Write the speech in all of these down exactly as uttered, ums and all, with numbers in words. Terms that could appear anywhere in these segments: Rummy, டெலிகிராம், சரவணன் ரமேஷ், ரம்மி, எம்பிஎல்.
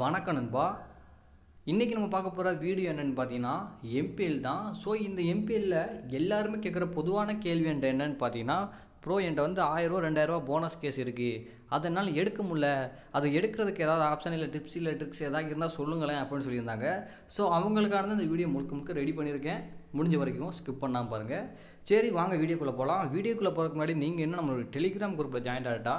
வணக்கம் நண்பா, இன்றைக்கி நம்ம பார்க்க போகிற வீடியோ என்னென்னு பார்த்தீங்கன்னா எம்பிஎல் தான். ஸோ இந்த எம்பிஎல்ல எல்லாருமே கேட்குற பொதுவான கேள்வி என்ற என்னென்னு பார்த்தீங்கன்னா, ப்ரோ என்கிட்ட வந்து ஆயிரரூவா ரெண்டாயிரரூவா போனஸ் கேஸ் இருக்குது, அதனால் எடுக்க முடியல, அதை எடுக்கிறதுக்கு ஏதாவது ஆப்ஷன் இல்லை டிப்ஸ் இல்லை ட்ரிக்ஸ் ஏதாவது இருந்தால் சொல்லுங்களேன் அப்படின்னு சொல்லியிருந்தாங்க. ஸோ அவங்களுக்கானது இந்த வீடியோ முழுக்க முழுக்க ரெடி பண்ணியிருக்கேன், முடிஞ்ச வரைக்கும் ஸ்கிப் பண்ணாமல் பாருங்கள். சரி வாங்க வீடியோக்குள்ளே போகலாம். வீடியோக்குள்ளே போகிறதுக்கு முன்னாடி நீங்கள் என்ன நம்மளோட டெலிகிராம் குரூப்பில் ஜாயின் ஆகிட்டா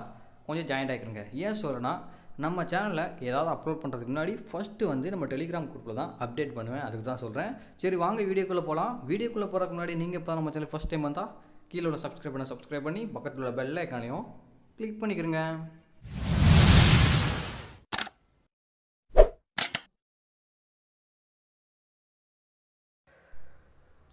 கொஞ்சம் ஜாயின் ஆகிக்கிறங்க. ஏன் சொல்கிறேன்னா, நம்ம சேனலில் ஏதாவது அப்லோட் பண்ணுறதுக்கு முன்னாடி ஃபஸ்ட்டு வந்து நம்ம டெலிகிராம் குரூப்பில் தான் அப்டேட் பண்ணுவேன், அதுக்கு தான் சொல்கிறேன். சரி வாங்க வீடியோக்குள்ளே போகலாம். வீடியோக்குள்ளே போகிறதுக்கு முன்னாடி நீங்கள் இப்போ நம்ம சேனல் ஃபஸ்ட் டைம் வந்தால் கீழே உள்ள சப்ஸ்கிரைப் பண்ண சப்ஸ்கிரைப் பண்ணி பக்கத்தில் உள்ள பெல் ஐக்கானையும் கிளிக் பண்ணிக்கிறங்க.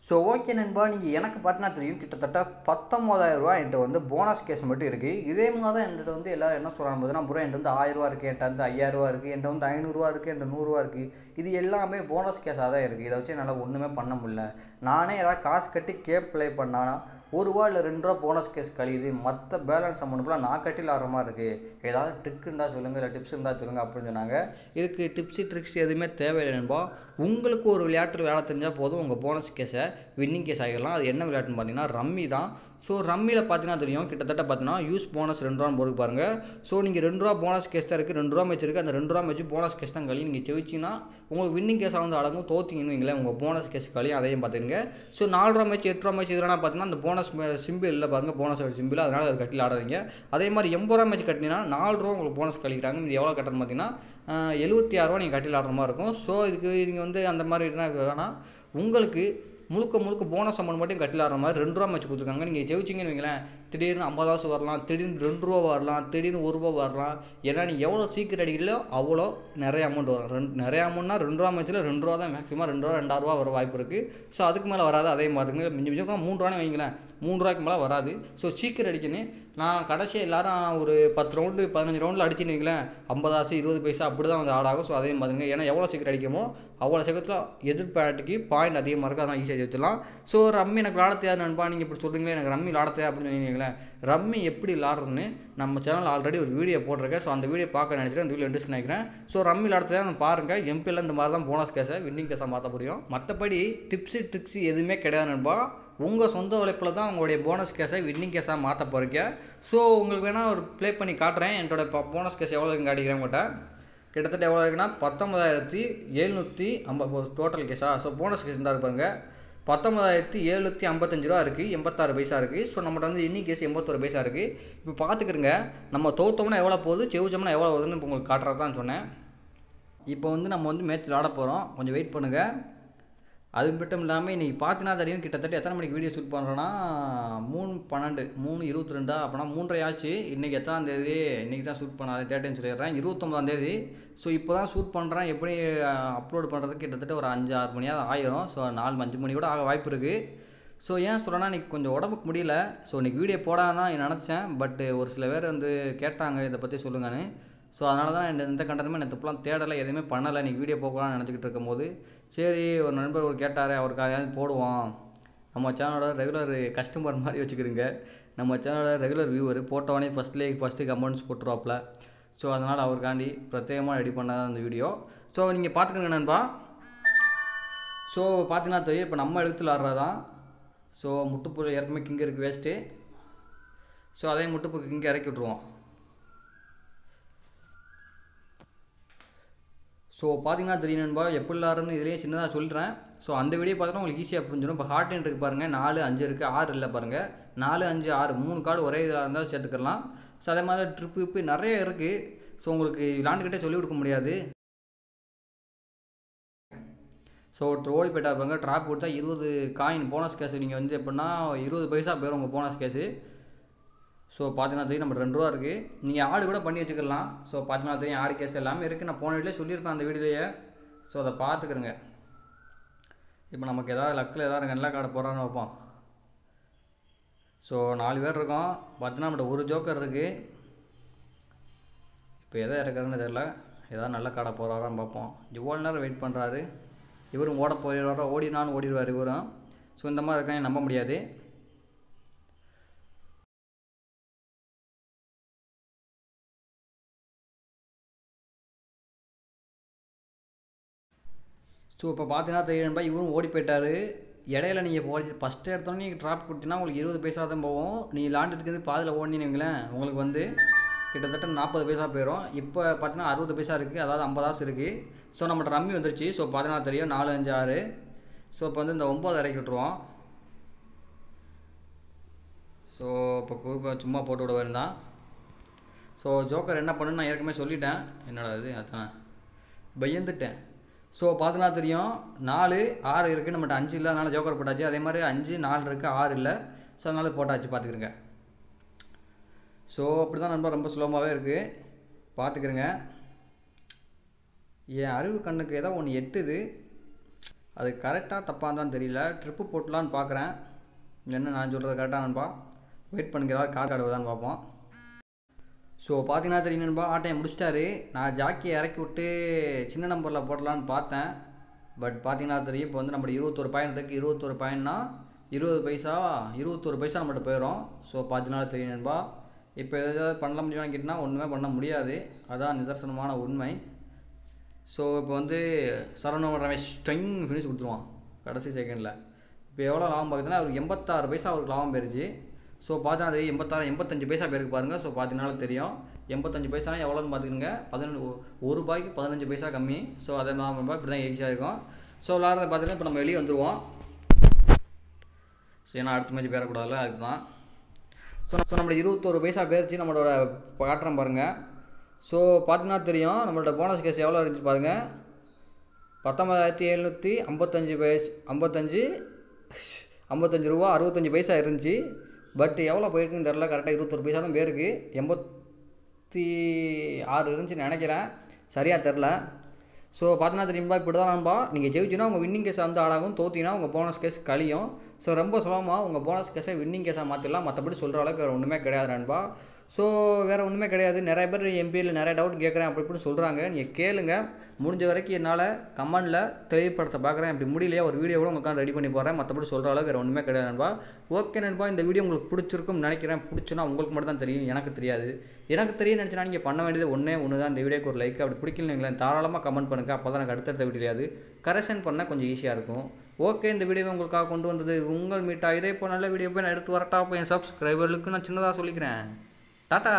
ஸோ ஓகே நண்பா, நீங்கள் எனக்கு பார்த்தீங்கன்னா தெரியும் கிட்டத்தட்ட பத்தொம்பதாயிரரூவா என்கிட்ட வந்து போனஸ் கேஸ் மட்டும் இருக்குது. இதே மாதிரி என்கிட்ட வந்து எல்லோரும் என்ன சொல்கிறாங்க பார்த்தீங்கன்னா, ப்ரோ என்கிட்ட வந்து ஆயிரரூவா இருக்குது, என்கிட்ட வந்து ஐயாயிரரூவா இருக்குது, என்கிட்ட வந்து ஐநூறுரூவா இருக்குது, என்கிட்ட நூறுரூவா இருக்குது, இது எல்லாமே போனஸ் கேஸாக தான் இருக்குது, இதை வச்சு என்னால் ஒன்றுமே பண்ண முடியல, நானே ஏதாவது காசு கட்டி கேம் ப்ளே பண்ணானா ஒரு ரூபா இல்லை ரெண்டு ரூபா போனஸ் கேஸ் கழியுது, மற்ற பேலன்ஸ் அமௌண்ட் ஃபுல்லாக நான் கட்டில் ஆடுற மாதிரி இருக்குது, ஏதாவது ட்ரிக் இருந்தால் சொல்லுங்கள் இல்லை டிப்ஸ் இருந்தால் சொல்லுங்கள் அப்படின்னு சொன்னாங்க. இதுக்கு டிப்ஸு ட்ரிக்ஸ் எதுவுமே தேவையில்லை நண்பா. உங்களுக்கு ஒரு விளையாட்டு வேலை தெரிஞ்சால் போதும், உங்கள் போனஸ் கேஸை வின்னிங் கேஸ் ஆகிடலாம். அது என்ன விளையாட்டுன்னு பார்த்தீங்கன்னா ரம்மி தான். ஸோ ரம்மியில் பார்த்தீங்கன்னா தெரியும் கிட்டத்தட்ட பார்த்தீங்கன்னா யூஸ் போனஸ் ரெண்டு ரூபான்னு போட்டு பாருங்கள். ஸோ நீங்கள் ரெண்டு ரூபா போனஸ் கேஸ் தான் இருக்குது, ரெண்டு ரூபா மேட்ச் இருக்குது, அந்த ரெண்டு ரூபா மேட்ச் போனஸ் கேஸ் தான் கழியும். நீங்கள் ஜெயிச்சிங்கன்னா உங்களுக்கு வின்னிங் கேஸாக வந்து அடங்கும், தோற்றிங்கன்னு வைங்களேன் உங்கள் போனஸ் கேஸ் கழியும், அதையும் பார்த்துங்க. ஸோ நாலு ரூபா மேட்ச் எட்டு ரூபா மேட்ச் இதெல்லாம் பார்த்தீங்கன்னா அந்த போனஸ் சிம்பிள் இல்லை பாருங்கள், போனஸ் சிம்பிள், அதனால் அது கட்டில் ஆடாதீங்க. அதே மாதிரி எண்பது ரூபா மேட்ச் கட்டினீங்கன்னா நாலு ரூபா உங்களுக்கு போனஸ் கழிக்கிறாங்க, நீங்கள் எவ்வளோ கட்டணும்னு பார்த்தீங்கன்னா எழுபத்தி ஆறு ரூபா நீங்கள் கட்டில் ஆடுற மாதிரி இருக்கும். ஸோ இதுக்கு நீங்கள் வந்து அந்த மாதிரி என்னன்னா உங்களுக்கு முழுக்க முழுக்க போனஸ் அமௌண்ட் மட்டும் கட்டில் ஆடுற மாதிரி ரெண்டு ரூபா மேட்ச் கொடுத்துருக்காங்க. நீங்கள் ஜெயிச்சிங்கன்னு வைங்களேன் திடீர்னு ஐம்பதாசு வரலாம், திடீர்னு ரெண்டு ரூபா வரலாம், திடீர்னு ஒரு ரூபா வரலாம். ஏன்னா நீங்கள் எவ்வளோ சீக்கிரம் அடிக்கிறீங்களோ அவ்வளோ நிறைய அமௌண்ட் வரும். ரெண்டு நிறைய அமௌண்ட்னா ரெண்டு ரூபா மேட்ச்சில் ரெண்டு ரூபா தான் மேக்ஸிமம் ரெண்டு ரூபா ரெண்டாயிரம் ரூபா வர வாய்ப்பு இருக்குது. ஸோ அதுக்கு மேலே வராது. அதே மாதிரி மிஞ்சி மிஞ்சி மூணு ரூபான்னு வைங்களேன், மூணு ரூபாய்க்கு மேலே வராது. ஸோ சீக்கிரம் அடிக்கணும். நான் கடைசியாக எல்லோரும் ஒரு பத்து ரவுண்டு பதினஞ்சு ரவுண்டில் அடிச்சுன்னு வைங்களேன் ஐம்பதாசு இருபது பைசா அப்படி தான் வந்து ஆடாகும். ஸோ அதே மாதிரிங்க, ஏன்னா எவ்வளோ சீக்கிரம் அடிக்கணுமோ அவ்வளோ சீக்கிரத்தில் எதிர்பார்ட்டுக்கு பாயிண்ட் அதிகமாக இருக்குது, அதெல்லாம் ஈஸியாக வச்சுலாம். ஸோ ரம்மி எனக்கு விளாடத்தையா நண்பா, நீங்கள் இப்படி சொல்கிறீங்களே எனக்கு ரம்மி விளாடத்தையா அப்படின்னு சொன்னீங்களேன். ரம்மி எப்படி விளாடுறதுன்னு நம்ம சேனல் ஆல்ரெடி ஒரு வீடியோ போட்டிருக்கேன். ஸோ அந்த வீடியோ பார்க்க நினைச்சிட்டு அந்த வீடியோ இன்ட்ரெஸ்ட் நினைக்கிறேன். ஸோ ரம்மி விளாடத்தையா நான் பாருங்கள். எம்பியில் இந்த மாதிரி தான் போனஸ் கேஸை வின்னிங் கேஸாக மாற்ற முடியும், மற்றபடி டிப்ஸு ட்ரிக்ஸு எதுவுமே கிடையாது நண்பா. உங்கள் சொந்த உழைப்பில் தான் உங்களுடைய போனஸ் கேஸை வின்னிங் கேஸாக மாற்ற போகிறீங்க. ஸோ உங்களுக்கு வேணால் ஒரு ப்ளே பண்ணி காட்டுறேன் என்னோட போனஸ் கேஸ் எவ்வளோ இங்கே அடிக்கிறேன் உங்கள்கிட்ட. கிட்டத்தட்ட எவ்வளோ இருக்குன்னா பத்தொம்பதாயிரத்தி எழுநூற்றி ஐம்பது டோட்டல் கேஸாக. ஸோ போனஸ் கேஸ் தான் இருப்பாங்க பத்தொம்பதாயிரத்தி எழுநூற்றி ஐம்பத்தஞ்சு ரூபா இருக்குது, எண்பத்தாறு பைசா இருக்குது. ஸோ நம்மகிட்ட வந்து இன்னி கேஸ் எண்பத்தொரு பைசா இருக்குது. இப்போ பார்த்துக்கிறங்க நம்ம தோற்றோம்னா எவ்வளோ போகுது, ஜெயிச்சோம்னா எவ்வளோ வருதுன்னு இப்போ உங்களுக்கு காட்டுறதான் சொன்னேன். இப்போ வந்து நம்ம வந்து மேட்ச் விளாட போகிறோம், கொஞ்சம் வெயிட் பண்ணுங்கள். அது மட்டும் இல்லாமல் இன்றைக்கி பார்த்தீங்கன்னா தெரியும் கிட்டத்தட்ட எத்தனை மணிக்கு வீடியோ ஷூட் பண்ணுறோன்னா மூணு பன்னெண்டு மூணு இருபத்தி ரெண்டா அப்படின்னா மூன்றரை ஆச்சு. இன்றைக்கி எத்தனாந்தேதி இன்றைக்கி தான் ஷூட் பண்ண டேட்டையும் சொல்லிடுறேன், இருபத்தொம்பதாந்தேதி. ஸோ இப்போ தான் ஷூட் பண்ணுறேன், எப்படி அப்லோட் பண்ணுறதுக்கு கிட்டத்தட்ட ஒரு அஞ்சு ஆறு மணியாவது ஆயிரும். ஸோ நாலு அஞ்சு மணி கூட ஆக வாய்ப்பு இருக்குது. ஸோ ஏன் சொல்கிறேன்னா இன்றைக்கி கொஞ்சம் உடம்புக்கு முடியல. ஸோ இன்றைக்கி வீடியோ போடாதான் நான் நினச்சேன், பட்டு ஒரு சில பேர் வந்து கேட்டாங்க இதை பற்றி சொல்லுங்கன்னு. ஸோ அதனால தான் என் எந்த கண்டனமே நான் தப்புலாம் தேடலை, எதுவுமே பண்ணலை. இன்றைக்கி வீடியோ போகலான்னு நினச்சிக்கிட்டு இருக்கும்போது சரி ஒரு நண்பர் ஒரு கேட்டார், அவருக்கு அதாவது போடுவோம். நம்ம சேனலோட ரெகுலர் கஸ்டமர் மாதிரி வச்சுக்கிறீங்க, நம்ம சேனலோட ரெகுலர் வியூவர், போட்டவனே ஃபஸ்ட்லேயே ஃபஸ்ட்டு கமெண்ட்ஸ் போட்டுருவாப்பில். ஸோ அதனால் அவருக்காண்டி பிரத்யேகமாக ரெடி பண்ணாதான் அந்த வீடியோ. ஸோ நீங்கள் பார்த்துக்கங்க நண்பா. ஸோ பார்த்தீங்கன்னா தெரியும் இப்போ நம்ம எழுத்துல ஆடுறதான். ஸோ முட்டுப்புள்ள இறக்குமே கிங்க இருக்குது வேஸ்ட்டு. ஸோ அதே முட்டுப்புக்கு கிங்க இறக்கி விட்ருவோம். ஸோ பார்த்தீங்கன்னா தெரியும் நண்பா எப்படி விளாட்றதுன்னு இதுலேயே சின்னதாக சொல்கிறேன். ஸோ அந்த வீடியோ பார்த்தோன்னா உங்களுக்கு ஈஸியாக புரிஞ்சிடும். இப்போ ஹார்ட் எண்ட் இருக்குது பாருங்கள், நாலு அஞ்சு இருக்குது, ஆறு இல்லை பாருங்கள், நாலு அஞ்சு ஆறு மூணு கார்டு ஒரே இதாக இருந்தால் சேர்த்துக்கலாம். ஸோ அதே மாதிரி ட்ரிப்பு இப்போ நிறைய இருக்குது. ஸோ உங்களுக்கு விளாண்டுக்கிட்டே சொல்லிக் கொடுக்க முடியாது. ஸோ ஒருத்தர் ஓடி போயிட்டா பாருங்க, ட்ராப் கொடுத்தா இருபது காயின் போனஸ் கேஸு நீங்கள் வந்து எப்படின்னா இருபது பைசா போயிடும் உங்கள் போனஸ் கேஸு. ஸோ பார்த்தீங்கன்னா தெரியும் நம்ம ரெண்டு ரூபா இருக்குது, நீங்கள் ஆடு கூட பண்ணி வச்சுக்கலாம். ஸோ பார்த்தீங்கன்னா தெரியும் ஆடு கேஸ் எல்லாமே இருக்குது, நான் போன வீட்டிலே சொல்லியிருப்பேன் அந்த வீடியோலேயே. ஸோ அதை பார்த்துக்கிறேங்க. இப்போ நமக்கு எதாவது லக்கில் எதாவது நல்ல கார்டு போடுறான்னு வைப்போம். ஸோ நாலு பேர் இருக்கோம், பார்த்தீங்கன்னா நம்மகிட்ட ஒரு ஜோக்கர் இருக்குது. இப்போ எதை இருக்கிறேன்னு தெரியல, ஏதாவது நல்ல கார்டை போடுறாரான்னு பார்ப்போம். இவ்வளோ நேரம் வெயிட் பண்ணுறாரு, இவரும் ஓட போயிடுவாரோ, ஓடினான்னு ஓடிடுவார் இவரும். ஸோ இந்த மாதிரி இருக்கான்னு நம்ப முடியாது. ஸோ இப்போ பார்த்தீங்கன்னா தெரியும்பா இவரும் ஓடி போயிட்டார். இடையில நீங்கள் போகிறது ஃபஸ்ட்டு எடுத்தோன்னே நீங்கள் ட்ராப் கொடுத்தீங்கன்னா உங்களுக்கு இருபது பைசா தான் போவோம். நீங்கள் லாண்டுக்கு வந்து பாதில் ஓடினீங்களேன் உங்களுக்கு வந்து கிட்டத்தட்ட நாற்பது பைசா போயிடும். இப்போ பார்த்தீங்கன்னா அறுபது பைசா இருக்குது, அதாவது ஐம்பதாசு இருக்குது. ஸோ நம்மகிட்ட ரம்மி வந்துருச்சு. ஸோ பார்த்தீங்கன்னா தெரியும் நாலு அஞ்சு ஆறு. ஸோ இப்போ வந்து இந்த ஒம்பது இறக்கி விட்ருவோம். ஸோ இப்போ குறுக்க சும்மா போட்டு விட வேண்டாம். ஸோ ஜோக்கர் என்ன பண்ணுன்னு நான் ஏற்கனவே சொல்லிட்டேன். என்னடா இது அதான் பயந்துட்டேன். ஸோ பார்த்தோன்னா தெரியும் நாலு ஆறு இருக்குது, நம்மகிட்ட அஞ்சு இல்லை, அதனால் ஜோக்கர் போட்டாச்சு. அதே மாதிரி அஞ்சு நாலு இருக்குது, ஆறு இல்லை, ஸோ அதனால் போட்டாச்சு. பார்த்துக்கிறங்க. ஸோ அப்படி தான் நண்பர், ரொம்ப சுலபமாகவே இருக்குது. பார்த்துக்கிறங்க. என் அறிவு கண்ணுக்கு ஏதோ ஒன்று எட்டுது, அது கரெக்டாக தப்பாக தான் தெரியல. ட்ரிப்பு போட்டலான்னு பார்க்குறேன். என்ன நான் சொல்கிறது கரெக்டாக நண்பா? வெயிட் பண்ணிக்க, ஏதாவது கார்டு ஆடுவதான்னு பார்ப்போம். ஸோ பார்த்தீங்கன்னா தெரியும் நண்பா, ஆட்டையை முடிச்சிட்டாரு. நான் ஜாக்கியை இறக்கி விட்டு சின்ன நம்பரில் போடலான்னு பார்த்தேன். பட் பார்த்தீங்கன்னா தெரியும் இப்போ வந்து நம்மகிட்ட இருபத்தொரு பாயிண்ட் இருக்குது. இருபத்தொரு பாயிண்ட்னா இருபது பைசா இருபத்தொரு பைசா நம்மகிட்ட போயிடும். ஸோ பார்த்தீங்கன்னா தெரியும் நண்பா, இப்போ எதாவது பண்ண முடியும்னு கேட்டால் ஒன்றுமே பண்ண முடியாது, அதான் நிதர்சனமான உண்மை. ஸோ இப்போ வந்து சரவணன் ரமேஷ் ஸ்டெங் ஃபினிஷ் கொடுத்துருவான் கடைசி செகண்டில். இப்போ எவ்வளோ லாபம் பார்க்குதுன்னா அவருக்கு எண்பத்தாறு பைசா அவருக்கு லாபம் போயிருச்சு. ஸோ பார்த்தீங்கன்னா தெரியும் எண்பத்தாறு எண்பத்தஞ்சு பைசா பேருக்கு பாருங்கள். ஸோ பார்த்தீங்கனால தெரியும் எண்பத்தஞ்சு பைசானா எவ்வளோன்னு பார்த்துக்கோங்க. பதினஞ்சு ஒரு ரூபாய்க்கு பதினஞ்சு பைசா கம்மி. ஸோ அதே மாதிரி இப்படி தான் ஈஸியாக இருக்கும். ஸோ விளாட்றத பார்த்திங்கன்னா இப்போ நம்ம வெளியே வந்துடுவோம். ஸோ ஏன்னா அடுத்த மேட்ச் பேரக்கூடாதுல்ல, அதுக்கு தான். ஸோ ஸோ நம்மளோட இருபத்தொரு பைசா பேரிச்சு நம்மளோட காட்டுறோம் பாருங்கள். ஸோ பார்த்தீங்கன்னா தெரியும் நம்மளோட போனஸ் கேஸ் எவ்வளோ இருந்துச்சு பாருங்கள். பத்தொம்பதாயிரத்தி எழுநூற்றி ஐம்பத்தஞ்சு பைஸ் ஐம்பத்தஞ்சு ஐம்பத்தஞ்சு ரூபா அறுபத்தஞ்சு பைசா இருந்துச்சு. பட் எவ்வளோ போயிருக்குன்னு தெரில, கரெக்டாக இருபத்தொரு பைசா தான் பேருக்கு. எண்பத்தி ஆறு இருந்துச்சுன்னு நினைக்கிறேன், சரியாக தெரில. ஸோ பார்த்தீங்கன்னா தெரியும்பா இப்படி தான் நண்பா. நீங்கள் ஜெயிச்சுன்னா உங்கள் வின்னிங் கேஸை வந்து ஆடாகும், தோற்றிங்கன்னா உங்கள் போனஸ் கேஸ் கழியும். ஸோ ரொம்ப சுலபமாக உங்கள் போனஸ் கேஸை வின்னிங் கேஸாக மாற்றிடலாம். மற்றபடி சொல்கிற அளவுக்கு வேறு ஒன்றுமே கிடையாது நண்பா. ஸோ வேறு ஒன்றுமே கிடையாது. நிறைய பேர் எம்பியில் நிறைய டவுட் கேட்குறேன் அப்படி இப்படி சொல்கிறாங்க. நீங்கள் கேளுங்க, முடிஞ்ச வரைக்கும் என்னால் கமெண்டில் தெளிவுபடுத்த பார்க்குறேன். இப்படி முடியலையா ஒரு வீடியோ கூட உங்களுக்கான ரெடி பண்ணி போகிறேன். மற்றபடி சொல்கிற அளவுக்கு வேறு ஒன்றுமே கிடையாது நண்பா. ஓகே நண்பா, இந்த வீடியோ உங்களுக்கு பிடிச்சிருக்கும்னு நினைக்கிறேன். பிடிச்சுன்னா உங்களுக்கு மட்டும் தான் தெரியும், எனக்கு தெரியாது. எனக்கு தெரியும் நினச்சினா நீங்கள் பண்ண வேண்டியது ஒன்றே ஒன்று தான், இந்த வீடியோக்கு ஒரு லைக். அப்படி பிடிக்கலங்களேன் தாராளமாக கமெண்ட் பண்ணுங்கள். அப்போ தான் எனக்கு அடுத்தடுத்த வீடியோயாது கரெக்ஷன் பண்ணால் கொஞ்சம் ஈஸியாக இருக்கும். ஓகே, இந்த வீடியோவை உங்களுக்காக கொண்டு வந்தது உங்கள் மீட்டா. இதே இப்போ நல்ல வீடியோ போய் நான் எடுத்து வரட்டா, போய் என் சப்ஸ்கிரைபர்களுக்கு நான் சின்னதாக சொல்லிக்கிறேன். டாடா.